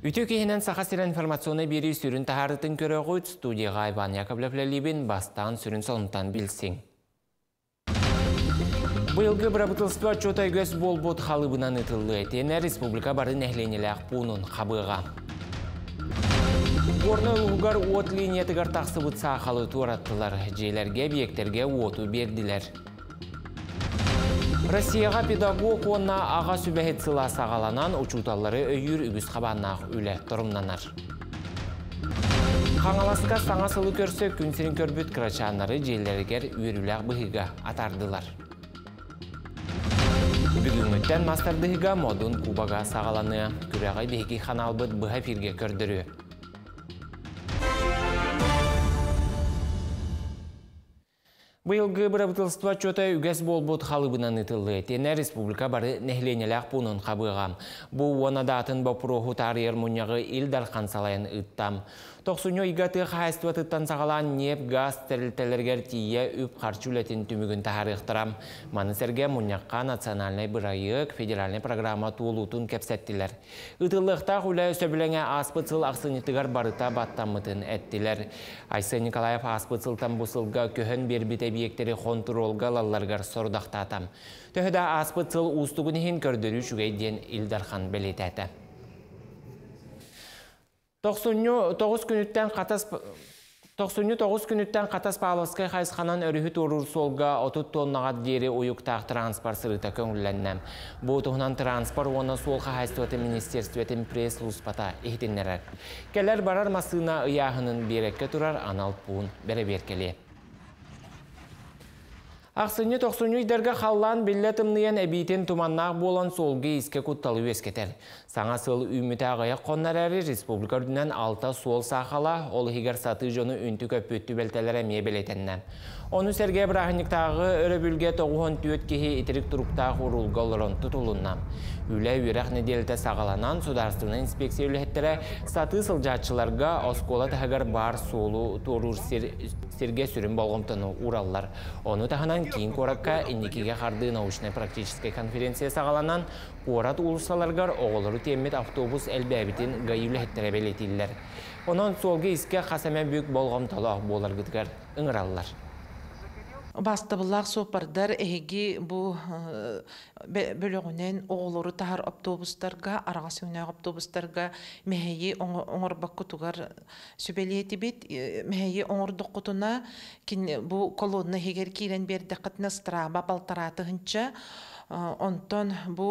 Ütükehinen sahasir informasyonu biri sürün taharıtın körüğüt studiyaya Ivan Yakovlevlelibin bastan sürün salımdan bilsin. Bu yılgı bırabıtılsıpı açıota göz bol bot halibından ıtıllı etene Respublika barın ehlenilek bunun kabığa. Gorna ulugar ot liniye tıgar taksıbıt sağalı tur attılar. Ceylerge, biyekterge otu berdiler. Россияға педагог онна аға сүбәхет сыла сағаланан ұчуталары өйір үгіз қабаннақ үлі тұрымнанар. Қаңаласқа саңа сылы көрсі күнсерін көрбіт крачанары желдергер үйіріліғ бұхыға атардылар. Бүгінгіттен мастардығыға модын Кубаға сағаланы, күрәғай бейкі ханалбыт бұхафирге көрдірі. Быйылгы бырабытылсыпа чөтө үгэс болбут халыбынан ытылды этене Республика бары нехленелек пунун қабыға. Бу онадатын бапуруху тарыер муньяғы илдар қансалайын ыттам. Токсуньо игаты хайстватыттан сағалан неп газ терілтелергер тие үп қарчулетін түмігін тахарықтырам. Манысерге муньяққа национальный бырайық федеральный программа туылутын кепсеттілер. Ытылдықтақ үлі сөбілене аспыцыл ақсынетігар барыта баттамытын әттілер. Айсы Николаев аспыцылтан бұсылға көхін бербіте объекттері контролға лалларғар сордақтатам. Төһіда аспытыл ұстығынығын көрдірі жүгейден Илдархан білетәді. 99 күніттен қатас Павловскай қайсқанан өріхі тұрыр солға 30 тоннаға дері ойықтақ транспар сұрыта көңілленнем. Бұл тұғынан транспар оны сол қайсуаты министерстветін пресс-луспата ехтеннерер. Келер барар масына ұяғының берекке тұрар аналып бұғын бәрі-беркеле. Ақсыны 90 дәргі қаллан білетімнен әбейтін тұманнақ болан солғы еске құтталы өскетер. Саңа сыл үміті ағайық қоннар әрі республика үрдінен алта сол сақала, ол хигар саты жоны үнті көп өтті бәлтәлер әме білетіннен. Оны Сергей Брахниктағы өрі бүлге тоғуын түйет кеге итірік тұрықтағы ұрылға олырын тұтылыннам. Үлі үйрәқ неделді сағаланан сударстырына инспекция үліхеттері саты сылжатшыларға осколат әгір бар солу торыр серге сүрін болғымтыны ураллар. Оны тағынан кейін қоракқа индекеге қарды научная практическая конференция сағаланан қорат ұлысаларғар оғылыры темет автобус әлбәбетін ғай үліхеттері бәлетелілер. Онын солғы еске қасаме бүйік болғымталы Bastabıllaq sohbardar ehigi bu bölüğünen oğuluru tahar optobustarga, arğası öne optobustarga meheyi oğur bakkutugar sübeliyeti bit, meheyi oğur dokutuna bu kolonna heger kiren berdekatına straba baltaratıhınca ondan bu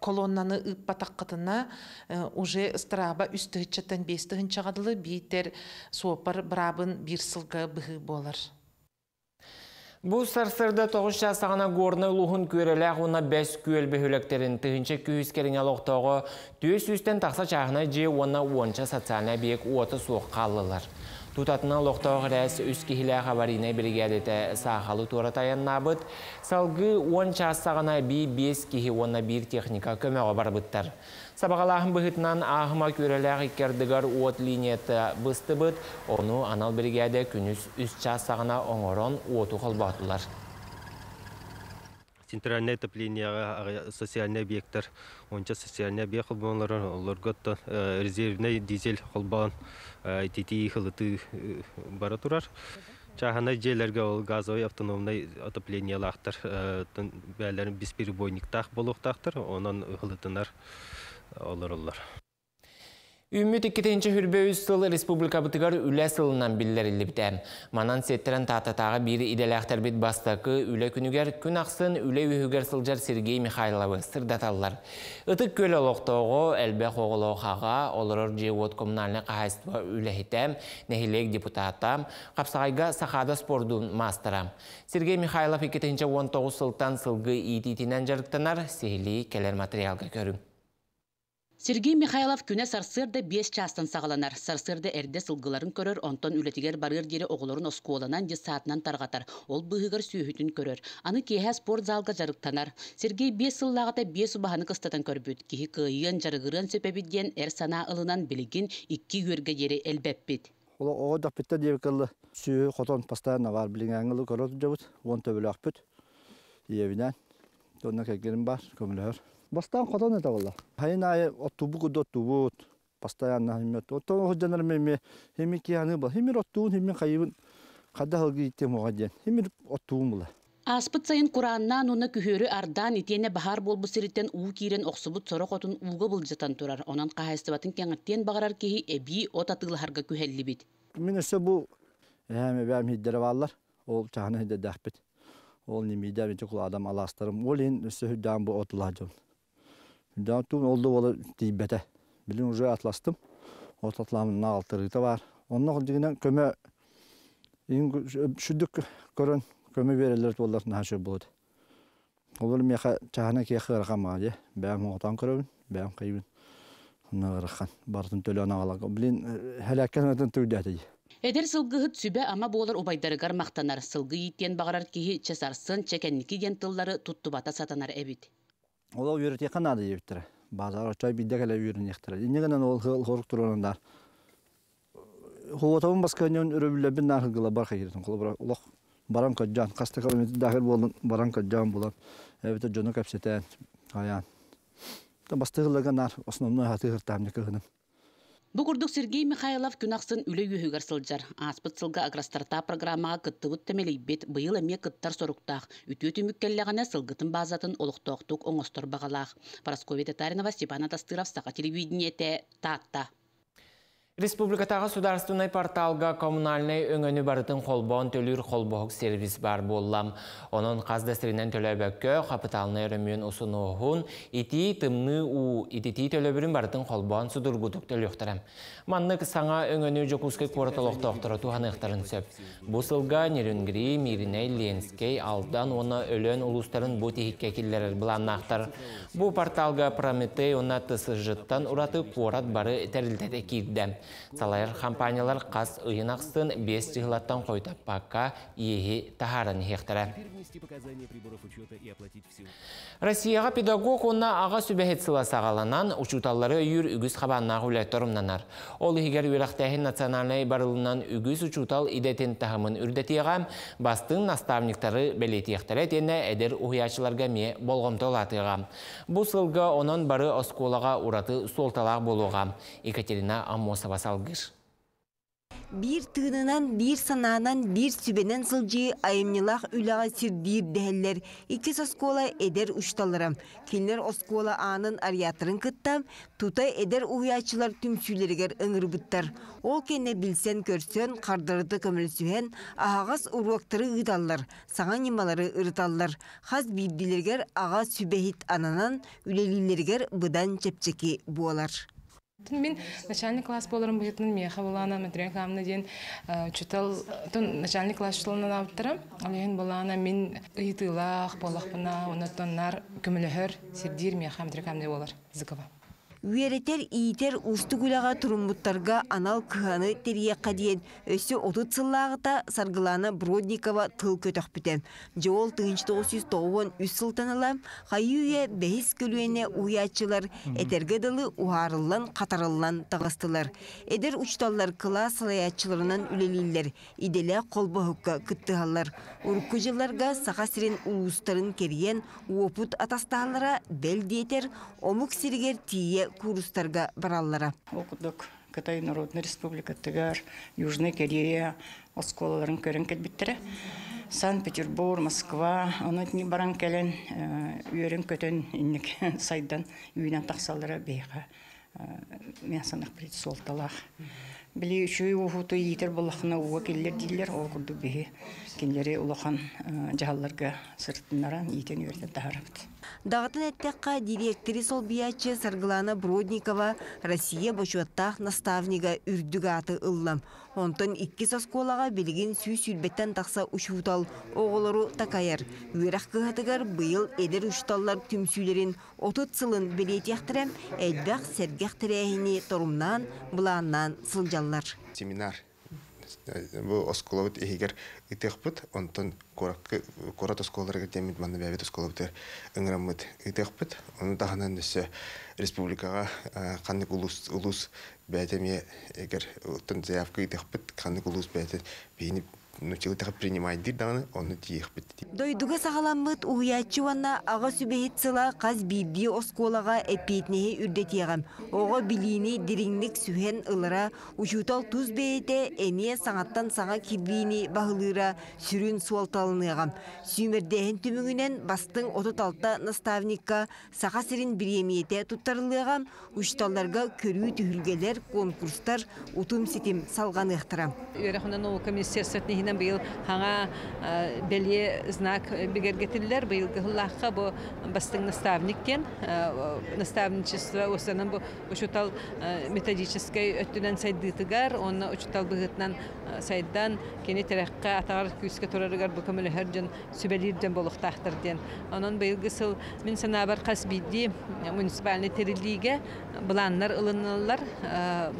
kolonnanı ıppatakıtına uje straba üstühçetten bestühünce adılı biter sohbar brabın bir sılga bıhı bolar. Bu sarsırda toğuş yasağına gorna uluğun körelek ona 5 köl böhülekterin tığınca köyüskerin aloqtoğu tüyüs üstten taqsa çağına je ona 10-ca satsana bek otu soğuk kallılar. Tutatına aloqtoğu res üskehile havarine brigadete sağalı toratayan nabıt, salgı 10-ca sağına bi 5 kehi ona bir texnika kömeğe barbıttar. Sabağalağın bıhıtnan ahıma körelek ikerdigar ot liniyeti bıstıbıt, onu anal brigade künüs 3-ca sağına onoron otu kalbatılar. Центральное отопление, социальный объектор, он сейчас социальный объект холбанлар, лорготта резервный дизель холбан, тити холоты баратурар. Чахана джейлерге ол газовый автономный отопление лахтар, бәлерін бесперебойник тақ болуқ тақтар, онан холотынар олар-олар. Үммет 2-ci hürbəyüz sıl Respublika Bıtıgar ülə sılından billerilibdə. Manan settirən tatatağı bir idələxtər bit bastakı ülə künügər kün axsın ülə ühügər sılcar Sergey Mikhailov'ı sırdatallar. Itıq köl oloqtoğu əlbək oğuloqağa olurur cevot komunalini qahaistıva üləhitəm, nehilek deputatam, qapsağayga saxada sporduğun mastaram. Sergey Mikhailov 2-ci 19 sıltan sılgı ititinən jarıqtanar, sehili keler materialga görün. Сергей Михайлов күне сарсырда 5 частан сағаланар. Сарсырда әрде сылғыларын көрір, онтан үлетігер барыр дере оғыларын осколанан де саатынан тарғатар. Ол бұғығыр сүйхітін көрір. Аны кейхе спорт залға жарықтанар. Сергей 5 сыллағыда 5 ұбағаны қыстатан көрбіт. Кейхе күйен жарығырын сөпәбіден әр сана ылынан білігін 2 өрге дере әлбәппет. Ола оғы дақпетті дейбі кілі сүйі қотон пастайына бар білінген аңылы көріп жауыз. 10 төбілі ақпет. Иевінен. Донна кәкерім бар, көмілі өр. Bastan kadar ne tavla? Hayır nae otobuk da otobut. Bastayan nahmet. Otom hocanlar meme hemi kiyanı ba. Hemi otobun hemi kaybın. Kada halgi item hocayan. Hemi otobumla. Aspıtsayn Kur'an'dan ona kühürü ardan itene bahar bol bu seritten uğu kiren oksubut sorakotun uğu bulcatan turar. Onan kahestibatın kengatten bağırar kehi ebi otatıl harga kühelli bit. Minese bu hem benim hiddervallar. Ol çahane hidde dahbet. Ol nimide ve çok adam alastarım. Olin söhüdan bu otulacağım. Hüdan tüm oldu ola tibete. Bilin ucuya atlastım. Otatlamın altırı da var. Onunla kılcığından köme şüdük görün. Kömü verirler dolarını haşır buldu. Olur mu ya çahana ki kırıkam ağacı. Ben otan kırıkım, ben kıyım. Onunla kırıkam. Bartın tölü ağalakam. Bilin helakken adın tüydü. Eder sılgıhı tübe ama bu olar obaydarıgar maktanar. Sılgı yiğityen bağırar ki çesarsın, çekenniki gen tılları tuttu bata satanar evit. Ola yürüt yakın adı evittire. Bazar açay bildekele yürün ektire. İnegenen ol hırık duranlar. Huvatavun baskanyonun ürübülle bin narhıgıla barka girdin. Ola Baranka can, kasta kalmeti dahil bulan, baranka can bulan, evde canı kapseten, hayan. Da bastığılagan ar, osnomnoy hatı hırtamni kıhınım. Bu kurduk Sergey Mikhailov künaksın üle yühügar sılcar. Aspıt sılga agrastarta programmağa kıttığıt temelibbet, bıyıl eme kıttar soruktağ. Ütü mükkelleğine sılgıtın bazatın oluqtoqtuk onostor bağalağ. Paraskovya Tatarinova, Stepan Atastırov, Saqa televideniete, Taatta. Республикатағы сударстунай порталға коммунальный өңөні барытын қолбон төлір қолбоғық сервис бар болам. Оның қаздастырынан төләбәккө қапыталына өрімін ұсын оғын, ити тымны у идеті төлөбірін барытын қолбон судыр бұдық төліқтірім. Маннық саңа өңөні жокуске қортылық тоқтыры туған ұқтарын сөп. Бұсылға Нерюнгри, Мириней, Ленскей, Алдан оны өлен ұлыстарын бұт ехеккекілері бұланнақтыр. Бұ порталға Прометей оны тысы жыттан ұраты қорат бары тәрілдәді кейдді. Салайыр компаниялар қаз ұйынақсын 5 жығылаттан қойтап баққа егі тағарын хектірі. Россияға педагог онна аға сөбәхетсіла сағаланан ұчуталары үйір үгіз қабаннағы үләттірімнанар. Ол егер үйрақтайын националай барылынан үгіз ұчутал идетін тағымын үрдетеға бастың наставниктары бәлетектірі тені әдір ұхиячыларға ме болғымты олатыға. Бұл сылғы оның бары осколаға ұраты солталақ болуға. Екатерина Амосова. Bir tığınan, bir sananan, bir sübenen sılcı ayımnılaq ülağı sirdir değiller. İki soskola eder uçtalarım. Kinler oskola anın ariyatırın kıttam, tutay eder uyaçılar tümsüyleriger ıngırbıttar. Ol kene bilsen görsen, kardırdı kömülsühen, ağaz uruaktırı ıdallar, sağa nimaları ırtallar. Haz bildilerger ağa sübehit ananan, ülelilerger bıdan çepçeki bualar. Мен начальный класс боларым бұжытын меха болана, мәтірен қамына дейін чүтіл начальный классшылынан ауыттырым. Олеген болана мен ұйтылақ, болақпына, онаттонлар көмілігір, сердер меха мәтірен қамына болар. Зықыва. Үйеретер, иетер, ұсты күліға тұрымбұттарға анал күханы терие қадиен. Өсі 30 сыллағыта сарғыланы Бродникова тыл көтіқ бүтен. Жоол 1993 сылтаныла қайуе бәхіс көлуене ұйатшылар, әтергеділі ұғарылан, қатарылан тағыстылар. Әдер ұшталлар қыла салаятшыларынан үлелілер, иделі қолбағыққа күттіғалар. Үркі жыларға сақасырен ұлыстарын керген ұопыт атастағалара бәлдетер, омық сергер тие курстарга бараллара. Окудук Кытай Народной Республика тыгар, Южный Корея, осколаларын көрін кетбеттірі. Санкт-Петербург, Москва, онытни баран кәлін, үйерін көтін иннік сайдан үйінен тақсалдыра бейға. Мен санық білет солталақ. Біле үші ұғыты етер болақына ұға келілер дейлер, оқырды бейі. Кенлері ұлақан жағаларға сұрттынларын етен үйерді дағарапты. Дағытын әттеққа директори сол биячы Сарғылана Бродникова Россия бочуаттақ наставнига үрдігі аты ұллам. Онтын икки сосколаға білген сүй-сүлбеттен тақса ұшутал, оғылыру такаяр. Үйрақ қығатығар бұйыл әдір ұшталлар түмсүйлерін 30 сылын білетектірем, әдбәқ сәргәқ тірәйіне торымнан, бұланнан сылжаллар. Семинар. Bu oskolavut ehiger itehput, ondan korat oskolara gitmemit mandı beyvet oskolavutlar engramut itehput, onu dağından düşse Respublikaga kanlık ulus beytemiye eger ondan zayıf ki itehput kanlık ulus beyte beyni Нучилтах принимать дирданы, он утих бит. Дойдуга сагаламмыт уячуанна ага сүбейтсила каз бидди осколага эпитнеи үрдетегам. Ого билини дириңник сүһен ылыра, учутал туз бейте эне саңаттан саңа кибини багылыра сүрүн суалталыныгам. Сүмерден түмүгүнен бастың ототалта наставникка сага сирин биремиете туттарылыгам, учталларга көрүү түһүлгелер, конкурстар, утум ситим салганы ыктырам. Өрөхнөн комиссия сетнеи Beyl hanga belli znak birer getirler beyl gıllakha bu bastın nastavnikken nastavniçistva osanın bu uçutal metodiçiskay ötünen saydıtıgar onna uçutal bıhıtnan saydan keni terakka atar küske torarıgar bu kömülü hercan sübelirden boluk tahtırden onun beyl gısıl min sanabar kasbidi munisipalni teriliğe bulanlar ılınırlar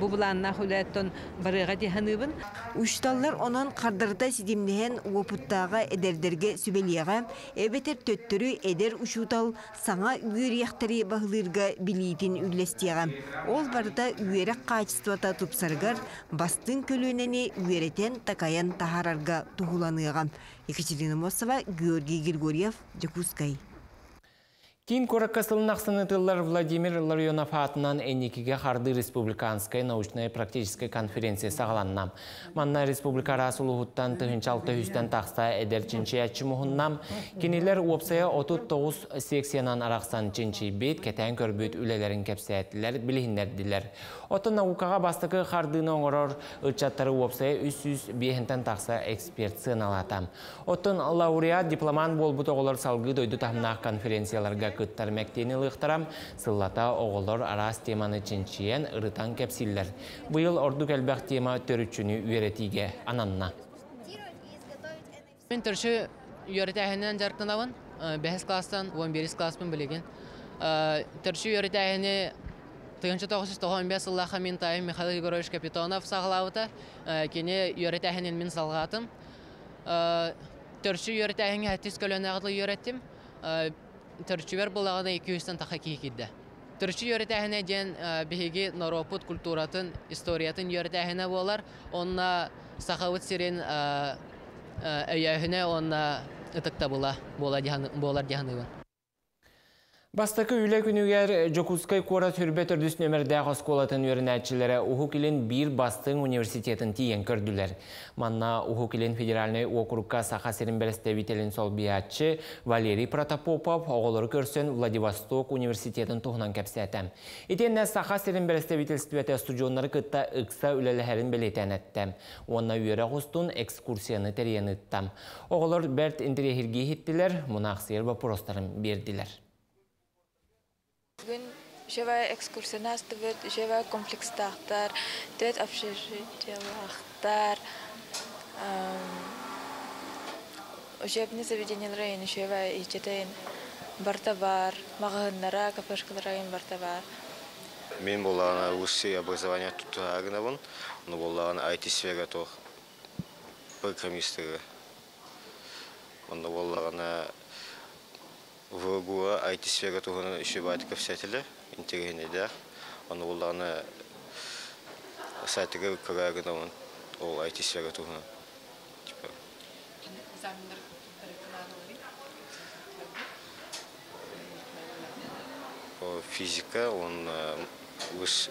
bu bulanna hulatton barığa dihanıbın uçtallar onun kardır Sidimnehen uputtağa ederderge sübeliğe, ebeter töttürü eder uçutal sana üyeriyekteri bağlırga biliydin üllestiğe. Ol barda üyerek kaçıstuata tupsargar, bastın kölüneni üyereten takayan tahararga tuhulanığa. Ekaterina Mosova, Georgi Grigoryev, Jakutskay. Кин Куракаслын ақсынытылар Владимир Ларионов атынан Энникиге Харды Республиканская научно-практическая конференция сағаланнам. Манна Республика Расулуғыттан тұхынчалты үстен тақса әдер чинчи әтчі мұхыннам. Кенелер өпсая 39 сексиянан арақсан чинчи бет, кәтән көрбет үлелерін кәпсе әттілер, білігіндерділер. Оты наукаға бастықы Хардыны оңырор үлчаттары өпсая 300 бейхінтен тақса эксперт сыналатам. Оттын лауреат дипломан болбыт оғылар салғы дойды тахмынақ конференцияларға Көттәрмәктені лықтырам, сыллата оғылыр арас теманы чинчиен ұрытан кәпсілдер. Бұйыл ордук әлбәқ тема төрүчіні үйретіге ананна. Мен түрші үйретәхінен жарқыналауын, 5 кластан 11 класпын білеген. Түрші үйретәхіні 1995 сыллаға мен тайым Михаил Егорович Капитонов сағылауыта, кені үйретәхінен мен салғатым. Түрші үйретәхіні әттес көлінағыдлы үйреттім. Türkçüler bulağına 200'den tahakik edildi. Türkçü yöretahine diyen bihigi Noroput kulturatın, istoriyatın yöretahine olar. Onunla sahavut sirin ayahine onunla ıtıkta bular dihanıvan. Bastakı üle günüger Jakutskay Kora Türbet Ördüs nömerdağ oskolatın öğrenatçılara Uhuk ilin bir bastığın üniversitetin tiyen kördüler. Manna Uhuk ilin federalnay okurukka saha serin belestevitelin sol biyatçı Valeri Protopopov oğulları körsön Vladivostok Üniversitetin tohunan kapsatam. İtenne saha serin belestevitelstüvete studyonları kıtta ıksa üleleherin beleten ettem. Onna üyere hostun ekskursiyanı teriyen ettem. Oğullar bert indirehirgi hittiler, munaksir ve prostarın birdiler. Bugün şeva ekskursiyonast ve şeva kompleks tahtar, dört afşircilahtar, şevni sevdiğinlerin şeva içten bartavar, mağınlara kapışkıların bartavar. Min bolana Rusya obrazovanya tutağınavın, no bolana IT sferatoh programistleri, no bolana Vurgu'a IT sferi tuğunun işi bayatık öfsetiler, interihinde. Onu olanı saatleri kararına ol IT sferi tuğunun. O fizika, on Rus,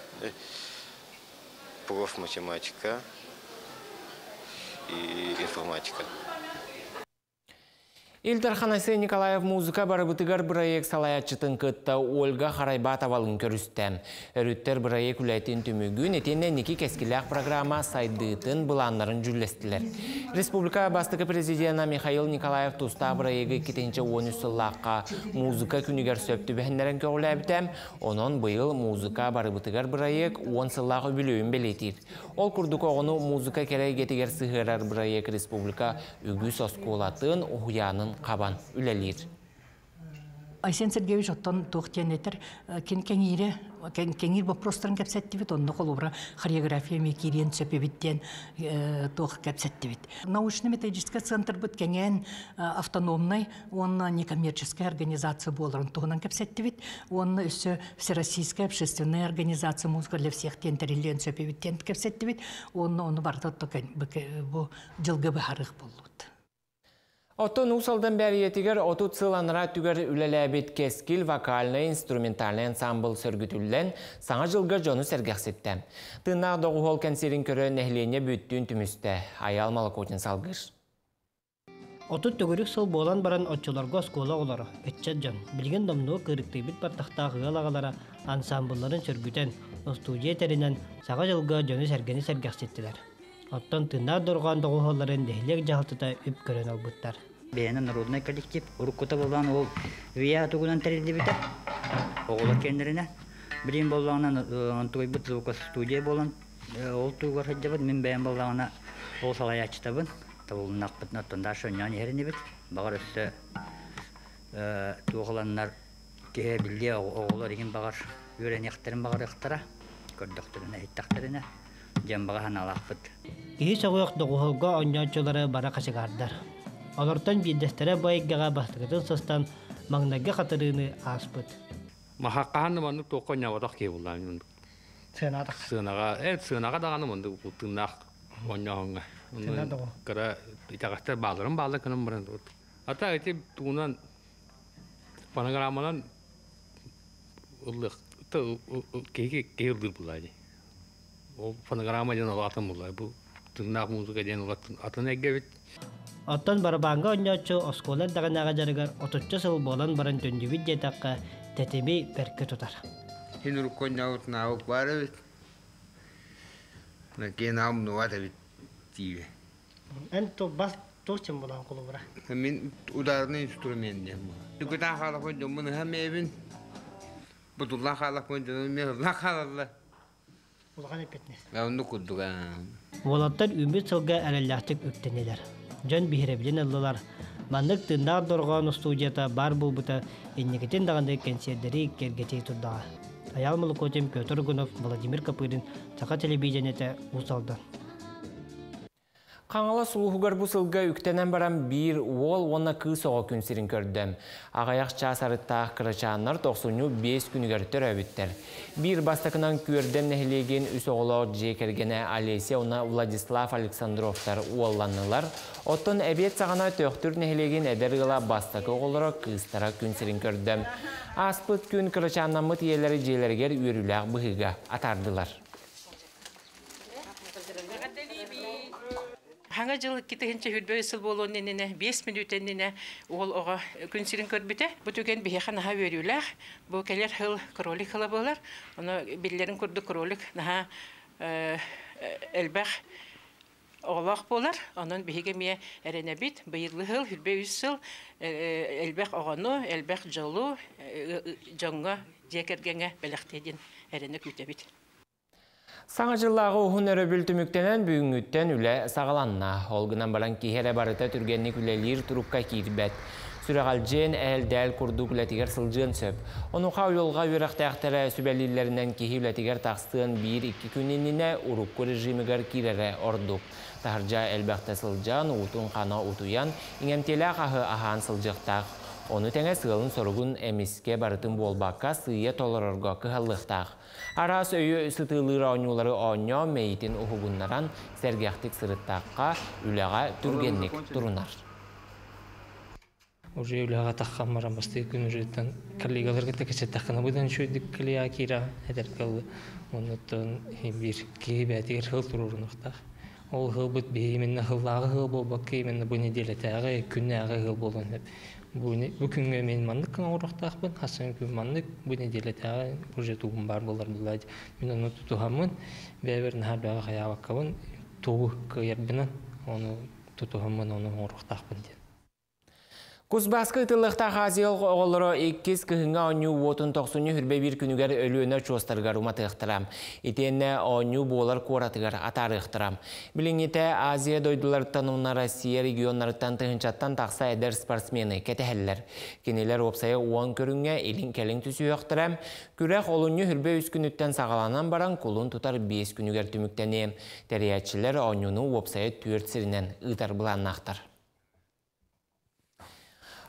prof matematika и informatika. Илдарханасы Николаев музыка барыбытыгар проект салаятчытын кытта Ольга Харайбатовалын көрістем. Өріттер проект үләйтін түмігін етенне неки кескілек программа сайдыытын бұланларын жүлестілер. Республика бастықы президента Михаил Николаев туста проекты кетенче 13 сыллаққа музыка күнігер сөпті бәхінлерін көрлі әбітем. Онын бұйыл музыка барыбытыгар проект 10 сыллақы білуін белетір. Ол күрдік оғыны музыка керей кетігер сығырар проект республика үгі сосколатын ұхуянын Kaban ülelir. Aysen Sergeyevich oton tuğtiyanetler kendi Kengir bu prostorun kapsetti bit, onda kolubra, koreografiya mekiriyen çöpe bitten toğ kapsetti bit. Научно-методический центр bit kengen автономный, он некоммерческая организация боларын тоğынан kapsetti bit, он üssü Всероссийская общественная организация музыка для всех тентерилен çöpe bitten kapsetti bit, onu barda token bu jılgı baharıq bolud. Отон усалдан бәри етігер, оту цыланыра түгер үлеләбет кескіл вокальный, инструментальный ансамбл сөргітілден саңа жылғы жону сәргәқсетті. Тыннағы доғы хол концерин көрі нәхлене бүттін түмісті. Аял Малакотин салғыр. Оту түгірік сыл болан баран отчыларға скола олары. Өтчет жан, білген домну кырықты бит бартақтағы ғалағалара ансамблларын сөргітен, остудия тәрінен саңа жылғы жону сәргені сәргәқсеттілер. Оттон тыннағы дорған доғы холларын дәхілек жағалтыда үп көрін албыттар. Beğenen naroduna kolektif, Urukkuta bolan o veya tuğulan terildi biter. Oğulak kendilerine. Birin bolağına antoy bit zokası studiye bolan. Oğul tuğular hıcabıd, min beğen bolağına oğul salaya çıtabın. Tavuğun nakbıtın atın da aşağı nyan yerini bit. Bağır üstü tuğulanlar kehe bildiğe oğullar ekin bağır. Yüren ekterin bağır ektara. Kördüktürüne, hittaktürüne. Cem bağıhan alakbıt. İyi soğuk doğuğulga onyançıları bara kaşıgardır. Alırtan bir destere bayıklığa bastırıdın sıstan mağınlağı katırını aspıt. Mahakkahanı mandık toğunya otak kebuldan. Sığınağa? Sığınağa. Evet, sığınağa dağını mandık tığınak onya oğunga. Sığınağa dağın? Kıra itağaçlar bağlarım bağlı kınım bırın. Hatta eti tuğunan panagrammadan ılık keyildir bulaydı. O panagrammadan olatın bulaydı. Bu tığınak muzika den olatın atın egebit. Оттон барабанга оннячу осколар дагынага жарыгар 30 сыл болан баран төндүбүт жетакка тетеми берке тутар. Хинур коннавт наук барыбит. Накенам нуатабит тиве. Энто бас токчем болан колубра. Мен ударны инструментдем. Түгүтан халык өндө муну хам эбин. Бутулла халык өндө мен лахалла. Улган эпетнес. Мен нукудуган. Волаттар үмүт сылга араллактык өптенелер. Can bihirebilen aldılar. Manlık tındağı dorğağın studiyata bar bulbuta enneketin dağındığı konserleri kergetey turdağı. Ayal Malakotyin, Pötr Gunov, Vladimir Kapırin, Saka televizyonete usaldı. Қаңала сұлуғығар бұл сылға үктенен барам бір ол онна күй соға күнсерін көрдім. Ағаяқша сарыттағы қырачанлар 95 күнігер төр әбіттер. Бір бастықынан көрдім нәхілеген үс оғылау жекергені Олеся она Владислав Александровтар уолланылар. Оттон әбет сағана төқтүр нәхілеген әдергіла бастықы оғылыра күйістара күнсерін көрдім. Аспыт күн қырачанламыт елері желергер үйріләғ бұғыға атардылар. Hangi yıl kitapınca hürbeysil bolon nene 5 minut nene ol oğa günserin körbüte bu tüken bihekan ha veriyorlar bu keler hıl krolik halabalar ona billerin kurdu krolik daha elbah Allah bolar onun bihegemiye erenebit bıyıklı hıl hürbeysil elbah ağano elbah jalu janga cekergenge belirtedin erenek ütebit. Саңа жыллағы ұғыныры бүлтіміктенен бүгінгіттен үлі сағаланна. Олғынан баран кейхәрі барыта түргеннік үлелер тұрыққа кейірбәт. Сүрағал жән әл-дәл күрді күләтігер сылжын сөп. Онуға ұйылға өріқті әқтәрі сөбәлілерінен кейі үләтігер тақстығын 1-2 күнініне ұрыққы режимігер кейірі ордық. Тахыржа әлбәқті сылжан, ұтын қана ұтуян, иңемтелі қағы ахан сылжықтақ. Оны тәңе сығылын сұрғын әмеске барытын болбаққа сыйе толырырға қығалықтақ. Арас өйі үсітілі раунулары оңя мейтін ұхығынларан сәргәқтік сұрыттаққа үліға түргенлік тұрынар. Уже үліға таққан марам басты күн жүреттен коллегаларға тәкесе таққына бұдан шөйдік кілея кейра әдер қалды. Оныттан бір кейбе әдегер қыл тұрырынықтақ. Ол қыл бұд бейменні қыллағы қыл болбақ кейменні бұ неделі тәғі күнні әғы қыл болуын әп. Bu künge men manlık kına uğraqtağın, hasan kün manlık bu nedele tağı proje tuğun bar bolar bulaydı. Men onu tutuhamın, beyber nahar bağı ayağa bakıbın, tuğu kıyar binin, onu tutuhamın, onu uğraqtağın. Kuzbaskı tıllıqta xaziyol oğulları 2-2-2-2 onu votun toksunu hürbe bir günüger ölüğüne çoğustargar umatı ıxtıram. İtenne onu boğular koratıgar atar ıxtıram. Bilinite Aziya doydular tanımına Rossiya regionlarından tıhınçattan taqsa eder sparsmeni ketehiller. Keneler opsaya uan körünge elin kelin tüsü ıxtıram. Kürek olunu hürbe 3 günütten sağalanan baran kulun tutar 5 günüger tümükteni. Teriyatçiler onunu opsaya tüörtsirinden ıtar bulan ıxtır.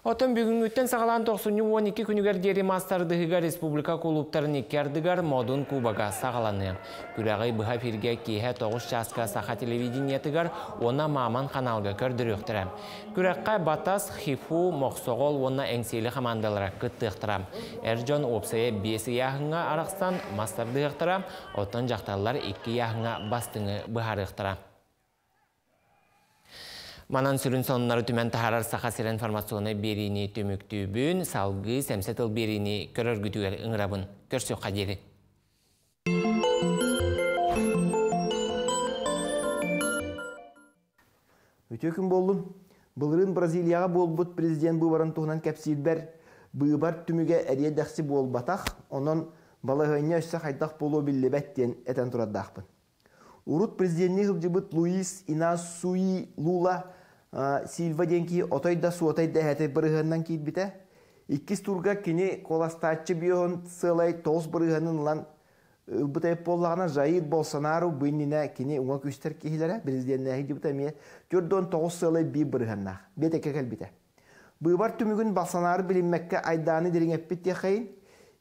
Otom bugünkütten sağlan 9-12 günüger geri mastardığı Respublika kulüptarını ikerdigar modun kubaga sağlanıyor. Güreği bıha firge kihe 9 çaska saha televizyonetigar ona maman kanalga kördürüktürem. Güreğe batas, hifu, moksogol ona engseli komandalara kıttıktürem. Erjon opsaya 5 yahına araqsan mastardıktürem, oton jaktarlar 2 yahına bastını bıharıktürem. Manan sürün sonları tümen taharar sahasir enformasyonu birini tümüktübün, salgı semsetıl birini körör güdüğer ıngırabın. Görsü kaderi. Ötüküm boldum. Bılırın Braziliya'a bolbut prezident buvaran toğunan kapsirber, bıbar tümüge eriye dağsı bol bataq, onun balağını açsa haydaq bolu billibet diyen eten turadağpın. Urut prezidentini hıbcıbıt Luis Inaçui Lula Silva denki otayda su otayda hete bırığından kidbite. İkiz turga kini kolastatçı biyon sılay toz bırığının lan bu tepollarına Jair Bolsonaro binnine kini ona küster kihilere prezidentine hıbcıbıt amiye gördüğün toz sılay bir bırığından. Bete kekel bite. Bu var tümügün Bolsonaro bilinmekte aydağını derin hep bit yakayın.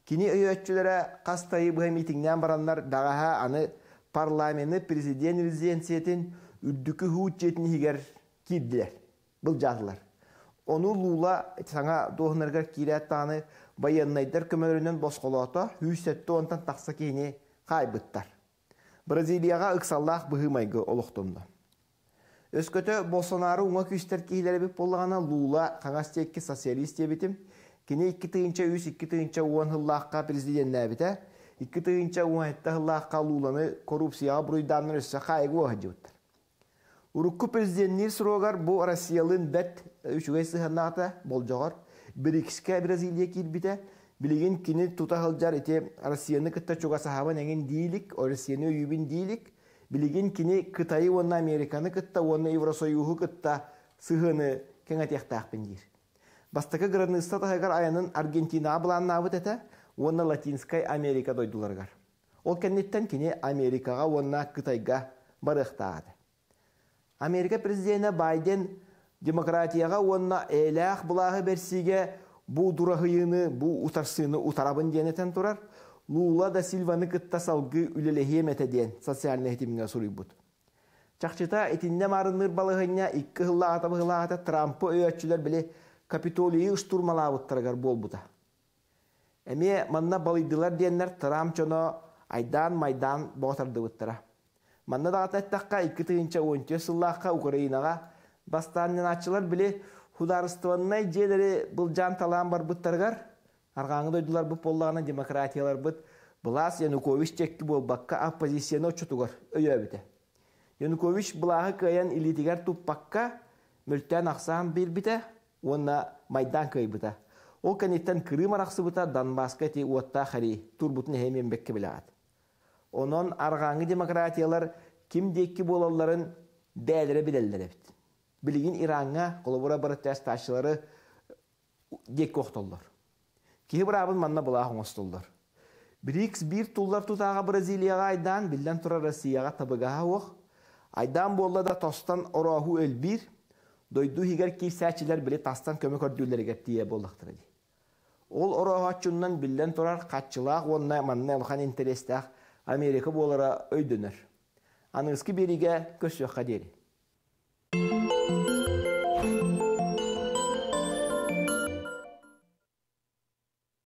Kini öğütçülere kastayı bu mitingden baranlar daha anı Parlamenti Prezident Rezidensiyetin üddükü hüccetini higer kiddiler, bılcadılar. Onu Lula sana doğunargar kirattanı bayanlaydır kömörünün bozkolata hüccette ondan taqsa keyni kaybıttar. Braziliya'a ıksallah bıhımaygı oluqtumdu. Özkötü Bolsonaro uğa küster keyilere bir bollağına Lula kanastekki sosyalist yebitim. Kine 2-3-2-10 hıllahka prezidentine bite. İki tığınca uğaytta hıllahka Lula'nı korupsiyaya bruydanlar üstüse kaygı oğacıbıttır. Urukku prezidentler soruğar bu Rossiyalı'nın bet üçüge sıhannağıta bolcağar. Bir ikişke Braziliya kirbite bilgin kini tutahılcar ete Rossiyanı kıtta çoğa sahaban engin değilik, o Rossiyanı öyübün değilik. Bilgin kini kıtayı onunla Amerikanı kıtta, onunla Evrosoyuhu kıtta sıhını kengete yaktağpın deyir. Bastakı granısta tahıgar ayanın Argentina bulan nabıt ete, Onna Latinskay Amerika doydulargar. O kennetten kini Amerika'a onna Kıtayga barıqtağıdı. Amerika Prezidenti Biden demokratiyaga onna elaq bulağı bersige bu durağıyını, bu utarsını utarabın deneten turar. Lula da Silva'nı kıtta salgı ülelehiyemete den sosyal nehtimine suruyubud. Çakçıta etinde marınır balığına ikki hılla atabı hılla ata Trump'ı öğütçüler bile Kapitoliyi ışturmalağıttırgar bolbuda. Eme manna balıdılar diyenler Trump'çono aydan maydan boğtardı vıttıra. Manna dağıt ettakka 2-3-10 sıllığa Ukrayna'a bastanın açılar bile hudarıstvanına celeri bılcan talan bar bıttırgar. Arganı doydular bu pollağına demokratiyalar bıt. Blas Yanukovic çekki bol bakka oppozisyonu uçutugar öye bite. Yanukovic bulağı kayan ilitigar tup bakka mülten aksan bir bite ona maydan kıy bite. O kanitten Kırım araqsı bıta Donbaskati uatta xari turbutun hemen bekke bilaat. Onun arğanı demokratiyalar kim dekki bolalların dəyilere bilerler ebit. Bilgin İran'a kolabora barıttaş taşıları dekki oxtollar. Kehi bırabın manna bulağı oxtollar. BRICS bir tullar tutağa Braziliya'a aydan bilden tura Rossiya'a tabıgaha ox. Aydan bolla da tostan orahu öl bir. Doyduğu higer keyfsatçiler bile tastan kömük ördüğüleri gettiye bollaktırdı. Ol orahatçından bilden turar kaççılığa onunla manna elxan interestah Amerika bolara öydünür. Anıskı biriga kös yok kaderi.